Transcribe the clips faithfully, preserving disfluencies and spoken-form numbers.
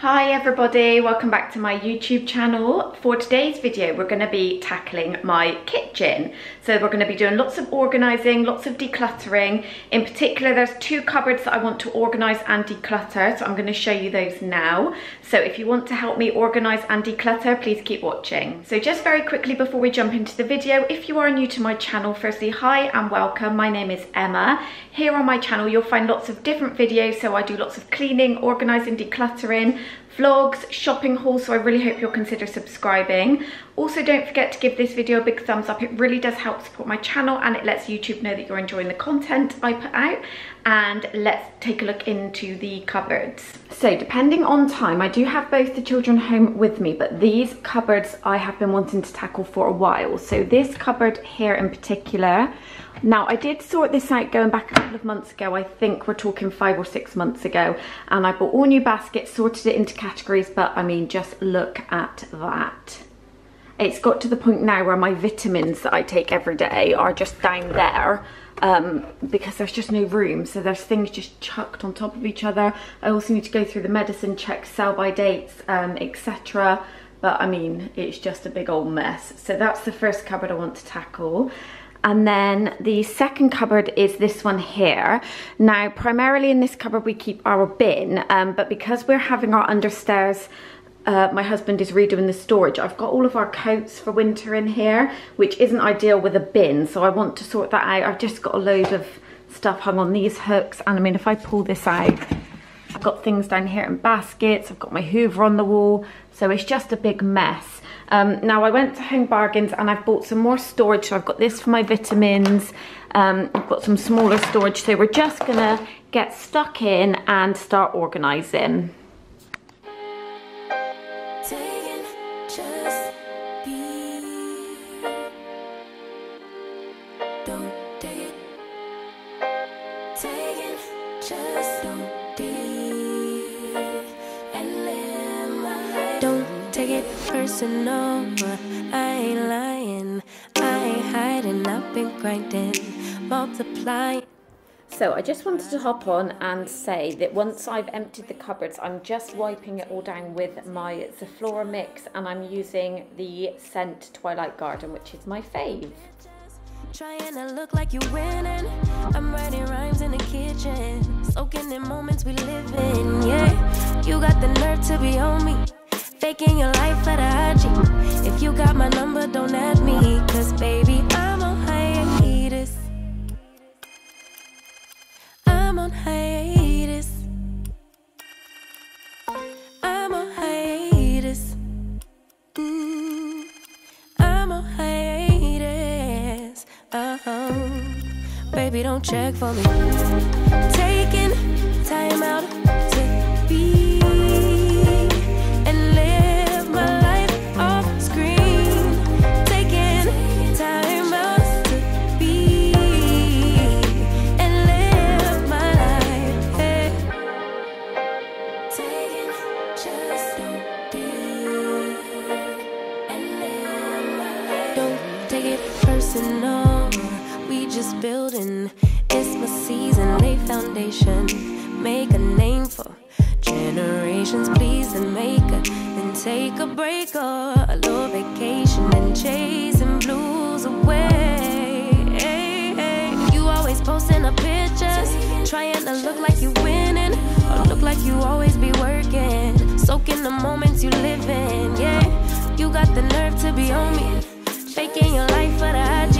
Hi everybody, welcome back to my YouTube channel. For today's video we're going to be tackling my kitchen. So we're going to be doing lots of organising, lots of decluttering. In particular there's two cupboards that I want to organise and declutter, so I'm going to show you those now. So if you want to help me organise and declutter, please keep watching. So just very quickly before we jump into the video, if you are new to my channel, firstly hi and welcome, my name is Emma. Here on my channel you'll find lots of different videos, so I do lots of cleaning, organising, decluttering, vlogs, shopping hauls, so I really hope you'll consider subscribing. Also, don't forget to give this video a big thumbs up. It really does help support my channel and it lets YouTube know that you're enjoying the content I put out. And let's take a look into the cupboards. So depending on time, I do have both the children home with me, but these cupboards I have been wanting to tackle for a while. So this cupboard here in particular, now I did sort this out going back a couple of months ago, I think we're talking five or six months ago, and I bought all new baskets, sorted it into categories, but I mean just look at that. It's got to the point now where my vitamins that I take every day are just down there um, because there's just no room, so there's things just chucked on top of each other. I also need to go through the medicine checks, sell by dates, um, et cetera. But I mean it's just a big old mess. So that's the first cupboard I want to tackle. And then the second cupboard is this one here. Now primarily in this cupboard we keep our bin, um, but because we're having our understairs, uh, my husband is redoing the storage, I've got all of our coats for winter in here, which isn't ideal with a bin, so I want to sort that out. I've just got a load of stuff hung on these hooks, and I mean if I pull this out, I've got things down here in baskets, I've got my Hoover on the wall, so it's just a big mess. Um, now I went to Home Bargains and I've bought some more storage, so I've got this for my vitamins, um, I've got some smaller storage, so we're just gonna get stuck in and start organising. Personal, I ain't lying, I ain't hiding, I've been grinding, multiplying. So I just wanted to hop on and say that once I've emptied the cupboards, I'm just wiping it all down with my Zoflora mix, and I'm using the scent Twilight Garden, which is my fave. Trying to look like you're winning. I'm writing rhymes in the kitchen, soaking in moments we live in, yeah. You got the nerve to be on me, faking your life at I G. If you got my number, don't add me, cause baby, I'm on hiatus. I'm on hiatus. I'm on hiatus. Mm, I'm on hiatus. Uh-huh. Baby, don't check for me. Taking time out to be. Building, it's my season, lay foundation, make a name for generations, please and make a, and take a break or a little vacation and chasing blues away. Hey, hey. You always posting up pictures, trying to look like you winning, or look like you always be working, soaking the moments you live in, yeah. You got the nerve to be on me, faking your life for the I G.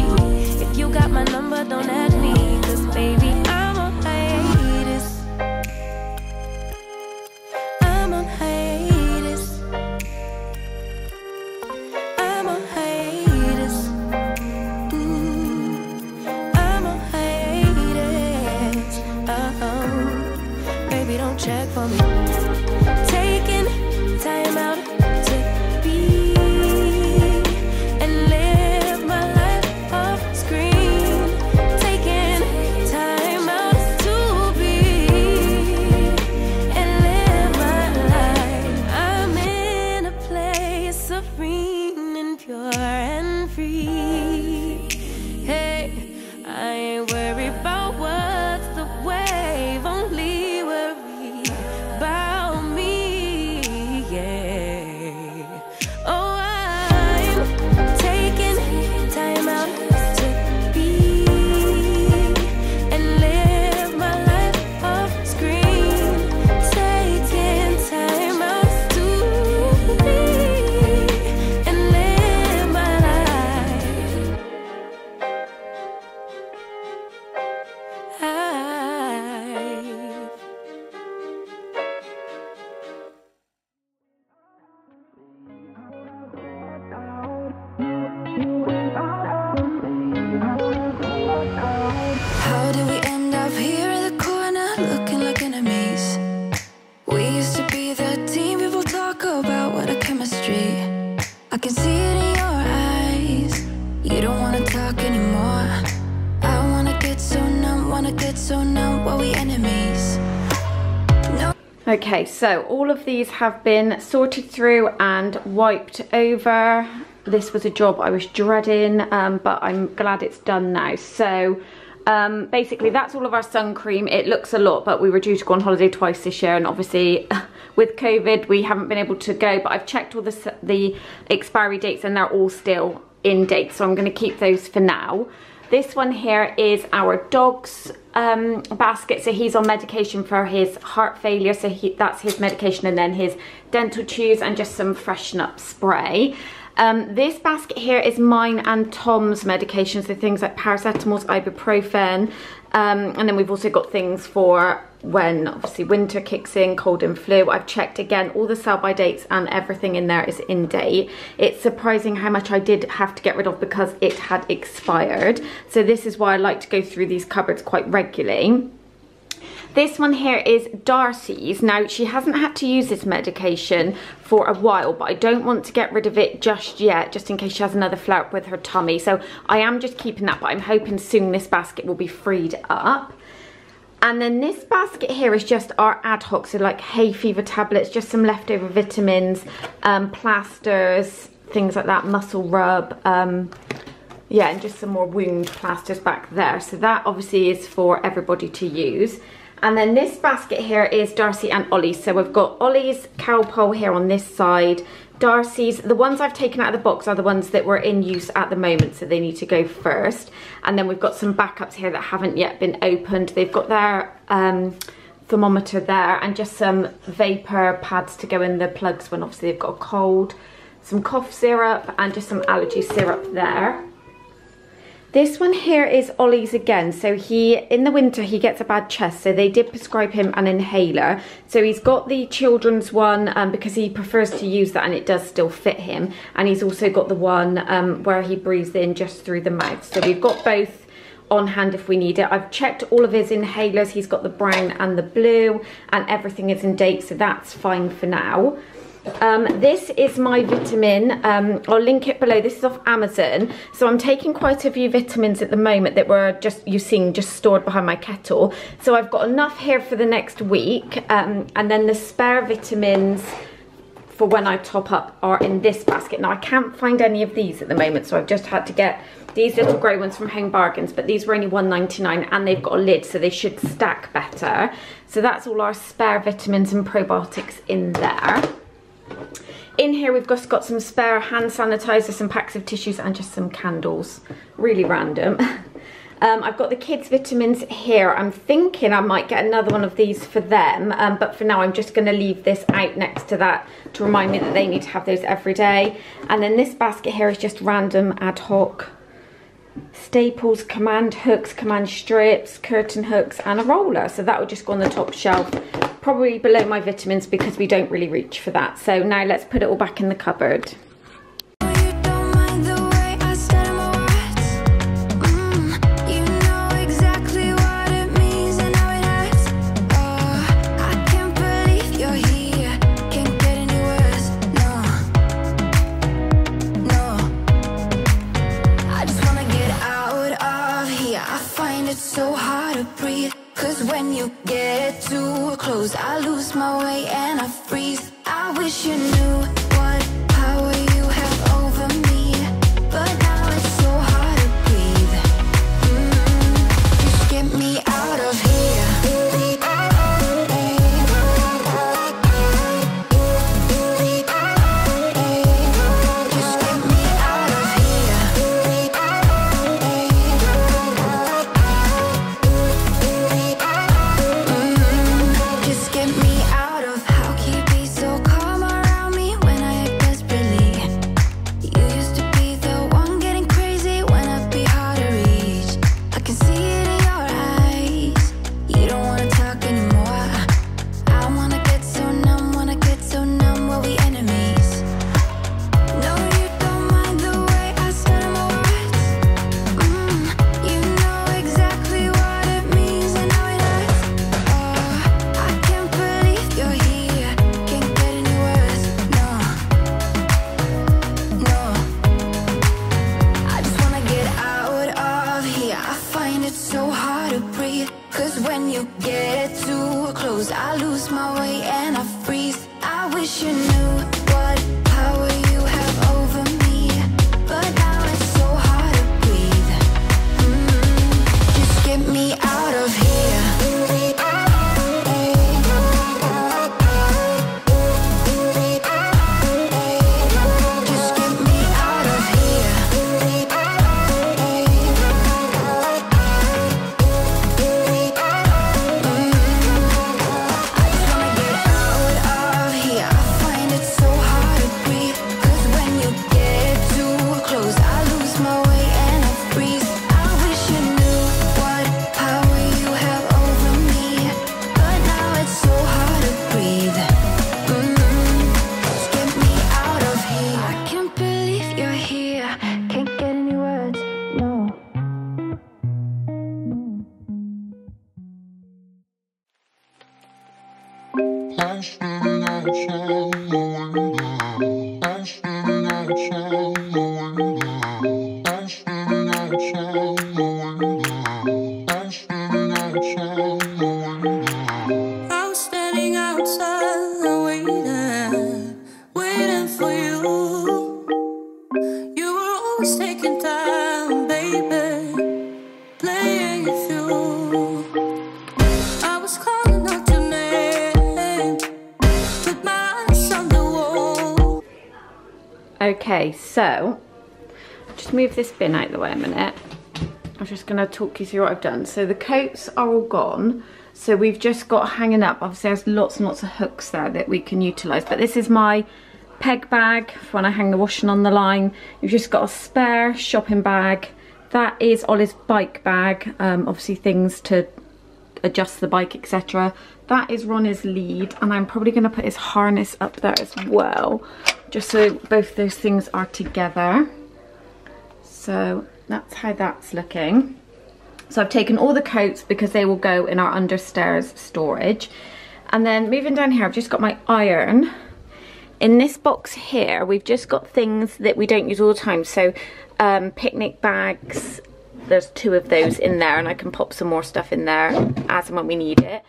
You got my number, don't add me, cause baby, I'm on hiatus. I'm on hiatus. I'm on hiatus. Mm, I'm on hiatus. Uh-oh. Baby, don't check for me. Taking time out. Okay, so all of these have been sorted through and wiped over. This was a job I was dreading, um, but I'm glad it's done now. So um, basically that's all of our sun cream. It looks a lot, but we were due to go on holiday twice this year, and obviously with COVID we haven't been able to go, but I've checked all the, the expiry dates and they're all still in date, so I'm going to keep those for now. This one here is our dog's um, basket. So he's on medication for his heart failure. So he, that's his medication, and then his dental chews and just some freshen up spray. Um, this basket here is mine and Tom's medications. So things like paracetamol, ibuprofen. Um, and then we've also got things for when obviously winter kicks in, cold and flu. I've checked again, all the sell-by dates and everything in there is in date. It's surprising how much I did have to get rid of because it had expired. So this is why I like to go through these cupboards quite regularly. This one here is Darcy's. Now, she hasn't had to use this medication for a while, but I don't want to get rid of it just yet, just in case she has another flare up with her tummy. So I am just keeping that, but I'm hoping soon this basket will be freed up. And then this basket here is just our ad hoc, so like hay fever tablets, just some leftover vitamins, um, plasters, things like that, muscle rub, um, yeah, and just some more wound plasters back there. So that obviously is for everybody to use. And then this basket here is Darcy and Ollie's. So we've got Ollie's Calpol here on this side. Darcy's, the ones I've taken out of the box are the ones that were in use at the moment, so they need to go first. And then we've got some backups here that haven't yet been opened. They've got their um, thermometer there and just some vapor pads to go in the plugs when obviously they've got a cold. Some cough syrup and just some allergy syrup there. This one here is Ollie's again. So he, in the winter, he gets a bad chest. So they did prescribe him an inhaler. So he's got the children's one um, because he prefers to use that and it does still fit him. And he's also got the one um, where he breathes in just through the mouth. So we've got both on hand if we need it. I've checked all of his inhalers. He's got the brown and the blue and everything is in date. So that's fine for now. Um, this is my vitamin, um, I'll link it below. This is off Amazon. So I'm taking quite a few vitamins at the moment that were just, you've seen, just stored behind my kettle. So I've got enough here for the next week, um, and then the spare vitamins for when I top up are in this basket. Now I can't find any of these at the moment, so I've just had to get these little grey ones from Home Bargains, but these were only one ninety-nine and they've got a lid, so they should stack better. So that's all our spare vitamins and probiotics in there. In here we've just got some spare hand sanitizer, some packs of tissues and just some candles. Really random. um, I've got the kids' vitamins here. I'm thinking I might get another one of these for them, um, but for now I'm just going to leave this out next to that to remind me that they need to have those every day. And then this basket here is just random ad hoc staples, command hooks, command strips, curtain hooks and a roller. So that will just go on the top shelf, probably below my vitamins because we don't really reach for that. So now let's put it all back in the cupboard. I lose my way and I freeze. I wish you knew what power you have over me, but now it's so hard to breathe. Mm-hmm. Just get me out of here. Just get me out of here. Mm-hmm. Get me out of, how can you be so calm around me Okay, so just move this bin out of the way a minute. I'm just going to talk you through what I've done. So the coats are all gone, so we've just got hanging up. Obviously there's lots and lots of hooks there that we can utilise, but this is my peg bag for when I hang the washing on the line. You've just got a spare shopping bag. That is Olive's bike bag, um, obviously things to adjust the bike, et cetera. That is Ronnie's lead, and I'm probably going to put his harness up there as well, just so both those things are together. So that's how that's looking. So I've taken all the coats because they will go in our understairs storage. And then moving down here, I've just got my iron. In this box here, we've just got things that we don't use all the time. So um, picnic bags, there's two of those in there, and I can pop some more stuff in there as and when we need it.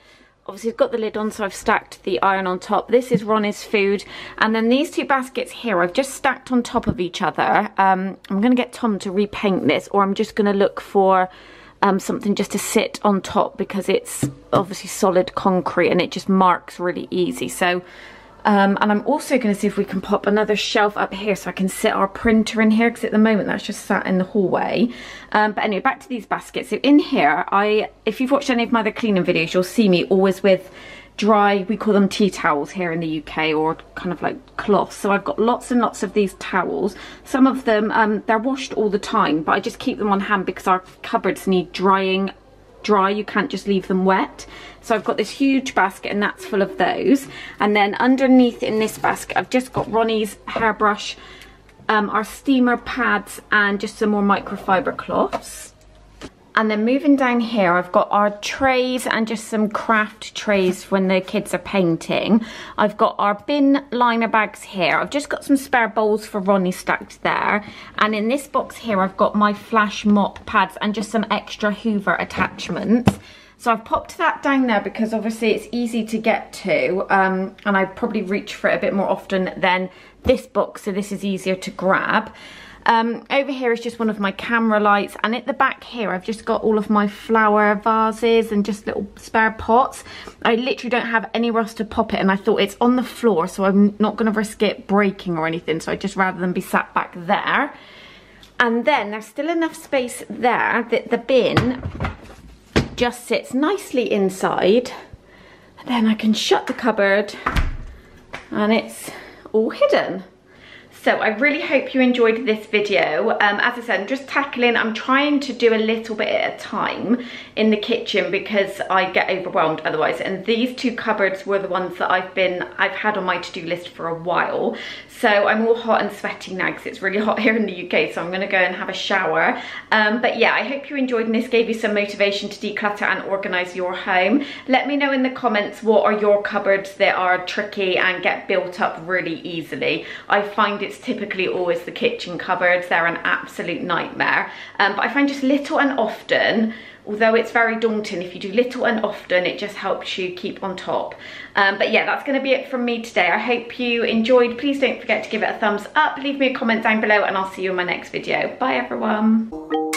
Obviously I've got the lid on, so I've stacked the iron on top. This is Ronnie's food. And then these two baskets here, I've just stacked on top of each other. Um, I'm going to get Tom to repaint this, or I'm just going to look for um, something just to sit on top, because it's obviously solid concrete and it just marks really easy. So, um, and I'm also going to see if we can pop another shelf up here so I can sit our printer in here, because at the moment that's just sat in the hallway. Um, but anyway, back to these baskets. So in here, I, if you've watched any of my other cleaning videos, you'll see me always with dry, we call them tea towels here in the U K, or kind of like cloth. So I've got lots and lots of these towels. Some of them, um, they're washed all the time, but I just keep them on hand because our cupboards need drying dry. You can't just leave them wet. So I've got this huge basket, and that's full of those. And then underneath in this basket, I've just got Ronnie's hairbrush, um, our steamer pads, and just some more microfiber cloths. And then moving down here, I've got our trays and just some craft trays when the kids are painting. I've got our bin liner bags here. I've just got some spare bowls for Ronnie stacked there. And in this box here, I've got my flash mop pads and just some extra Hoover attachments. So I've popped that down there because obviously it's easy to get to, um, and I probably reach for it a bit more often than this box, so this is easier to grab. Um, over here is just one of my camera lights, and at the back here I've just got all of my flower vases and just little spare pots. I literally don't have anywhere else to pop it, and I thought it's on the floor, so I'm not going to risk it breaking or anything, so I'd just rather than be sat back there. And then there's still enough space there that the bin just sits nicely inside, and then I can shut the cupboard and it's all hidden. So I really hope you enjoyed this video. Um, as I said, I'm just tackling, I'm trying to do a little bit at a time in the kitchen because I get overwhelmed otherwise. And these two cupboards were the ones that I've been, I've had on my to-do list for a while. So I'm all hot and sweaty now because it's really hot here in the U K. So I'm gonna go and have a shower. Um, but yeah, I hope you enjoyed, and this gave you some motivation to declutter and organize your home. Let me know in the comments, what are your cupboards that are tricky and get built up really easily? I find it It's typically always the kitchen cupboards. They're an absolute nightmare. Um, but I find just little and often although it's very daunting, if you do little and often, it just helps you keep on top. Um, but yeah, that's going to be it from me today. I hope you enjoyed. Please don't forget to give it a thumbs up, leave me a comment down below, and I'll see you in my next video. Bye everyone.